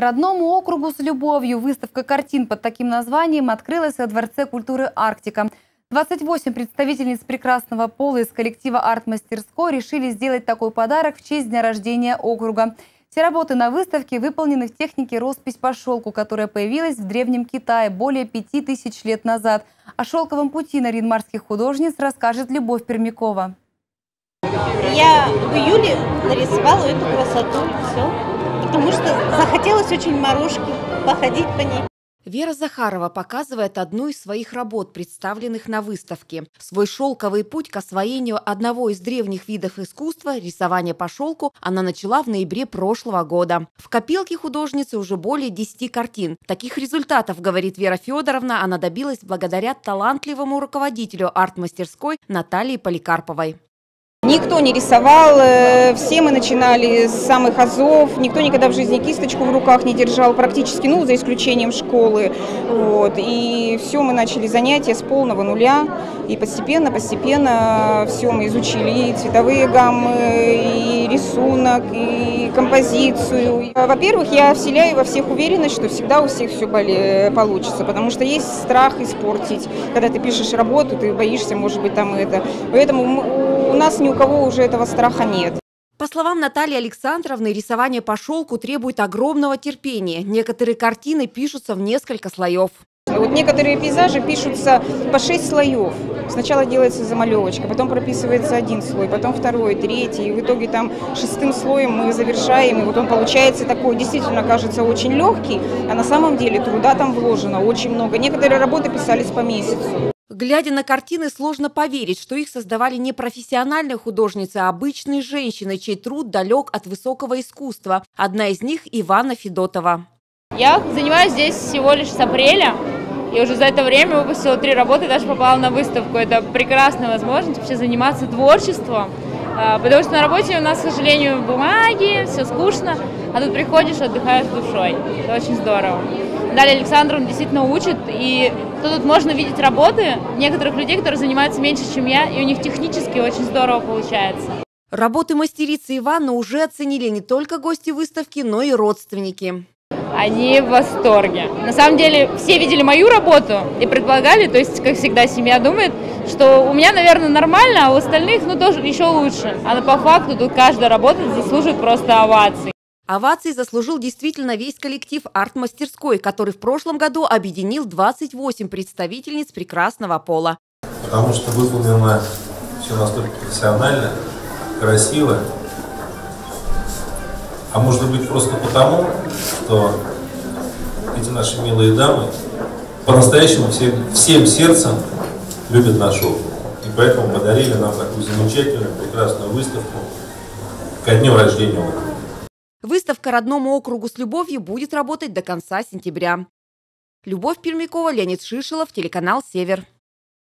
Родному округу с любовью выставка картин под таким названием открылась во Дворце культуры «Арктика». 28 представительниц прекрасного пола из коллектива «Арт-мастерской» решили сделать такой подарок в честь дня рождения округа. Все работы на выставке выполнены в технике «Роспись по шелку», которая появилась в Древнем Китае более 5000 лет назад. О шелковом пути нарьян-морских художниц расскажет Любовь Пермякова. Я в июле нарисовала эту красоту, все, потому что захотелось очень морожки, походить по ней. Вера Захарова показывает одну из своих работ, представленных на выставке. Свой шелковый путь к освоению одного из древних видов искусства – рисования по шелку она начала в ноябре прошлого года. В копилке художницы уже более 10 картин. Таких результатов, говорит Вера Федоровна, она добилась благодаря талантливому руководителю арт-мастерской Наталье Поликарповой. Никто не рисовал, все мы начинали с самых азов, никто никогда в жизни кисточку в руках не держал, практически, ну, за исключением школы. Вот. И все, мы начали занятия с полного нуля, и постепенно все мы изучили, и цветовые гаммы, и рисунок, и композицию. Во-первых, я вселяю во всех уверенность, что всегда у всех все получится, потому что есть страх испортить. Когда ты пишешь работу, ты боишься, может быть, там это. Поэтому у нас не у кого уже этого страха нет. По словам Натальи Александровны, рисование по шелку требует огромного терпения. Некоторые картины пишутся в несколько слоев. Вот некоторые пейзажи пишутся по 6 слоев. Сначала делается замалевочка, потом прописывается один слой, потом второй, третий. И в итоге там 6-м слоем мы завершаем. И вот он получается такой, действительно кажется очень легкий, а на самом деле труда там вложено очень много. Некоторые работы писались по месяцу. Глядя на картины, сложно поверить, что их создавали не профессиональные художницы, а обычные женщины, чей труд далек от высокого искусства. Одна из них – Ивана Федотова. Я занимаюсь здесь всего лишь с апреля. Я уже за это время выпустила 3 работы, даже попала на выставку. Это прекрасная возможность вообще заниматься творчеством. Потому что на работе у нас, к сожалению, бумаги, все скучно. А тут приходишь, отдыхаешь душой. Это очень здорово. Наталья Александровна действительно учит, и тут можно видеть работы некоторых людей, которые занимаются меньше, чем я, и у них технически очень здорово получается. Работы мастерицы Иваны уже оценили не только гости выставки, но и родственники. Они в восторге. На самом деле все видели мою работу и предполагали, то есть, как всегда, семья думает, что у меня, наверное, нормально, а у остальных, ну, тоже еще лучше. А по факту тут каждая работа заслуживает просто оваций. Овацией заслужил действительно весь коллектив арт-мастерской, который в прошлом году объединил 28 представительниц прекрасного пола. Потому что выполнено все настолько профессионально, красиво, а может быть просто потому, что эти наши милые дамы по-настоящему всем сердцем любят нашу шелк. И поэтому подарили нам такую замечательную, прекрасную выставку ко дню рождения округа. Выставка «Родному округу с любовью» будет работать до конца сентября. Любовь Пермякова, Леонид Шишилов, телеканал «Север».